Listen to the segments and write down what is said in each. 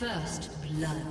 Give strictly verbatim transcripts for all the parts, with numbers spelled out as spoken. First blood.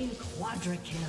Team Quadra Kill.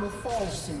Will fall soon.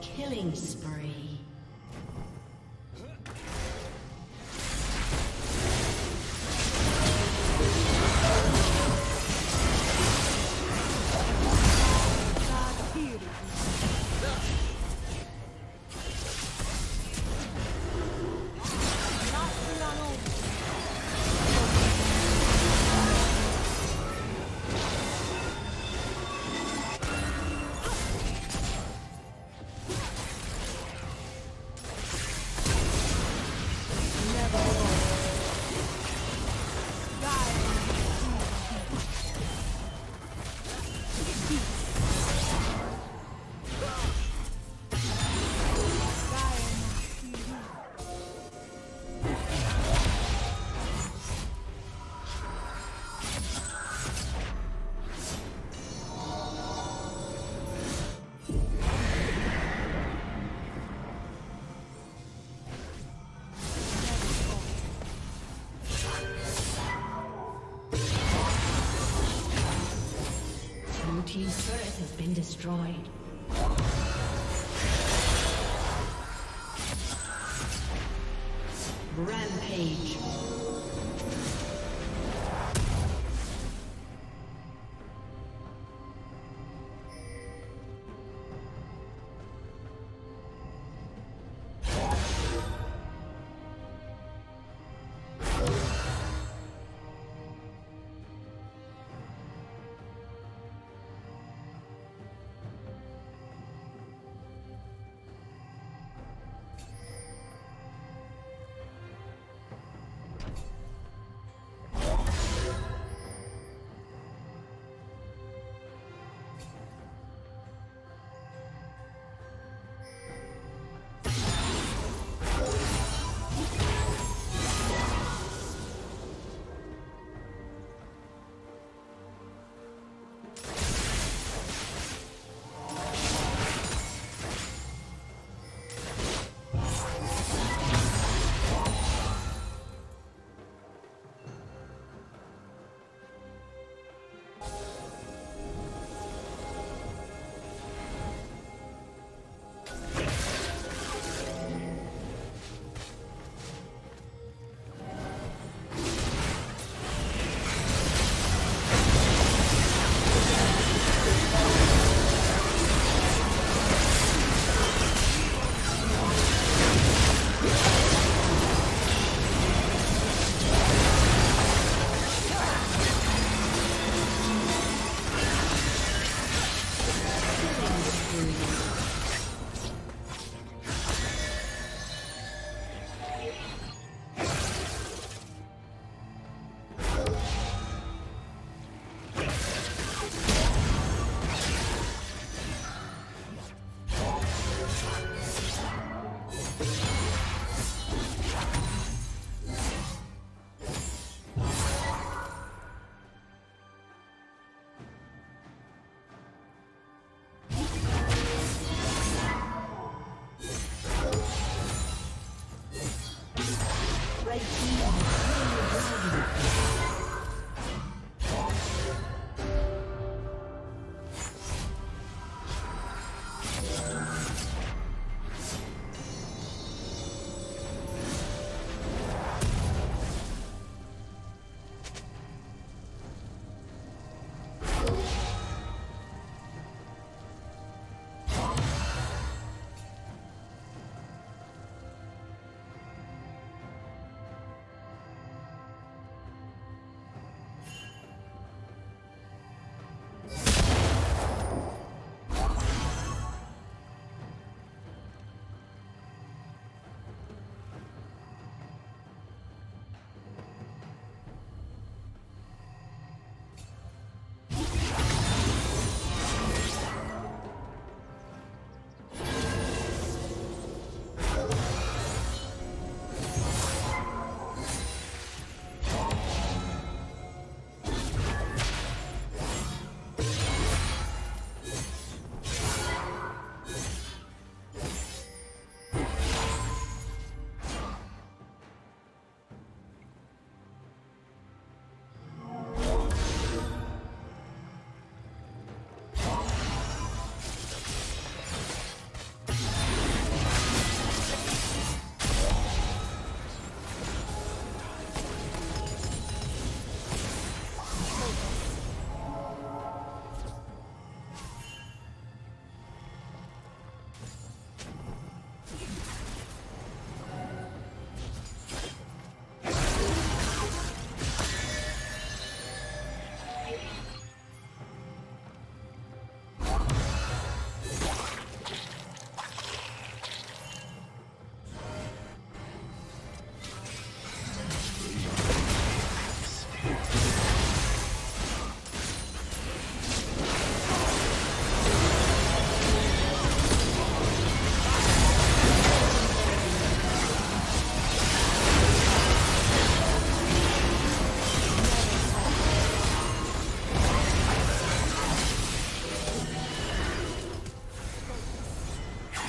Killing spree. Team's turret has been destroyed. Rampage.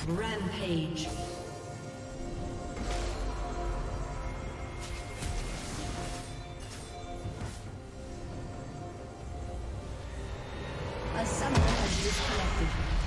Rampage. A summoner has disconnected.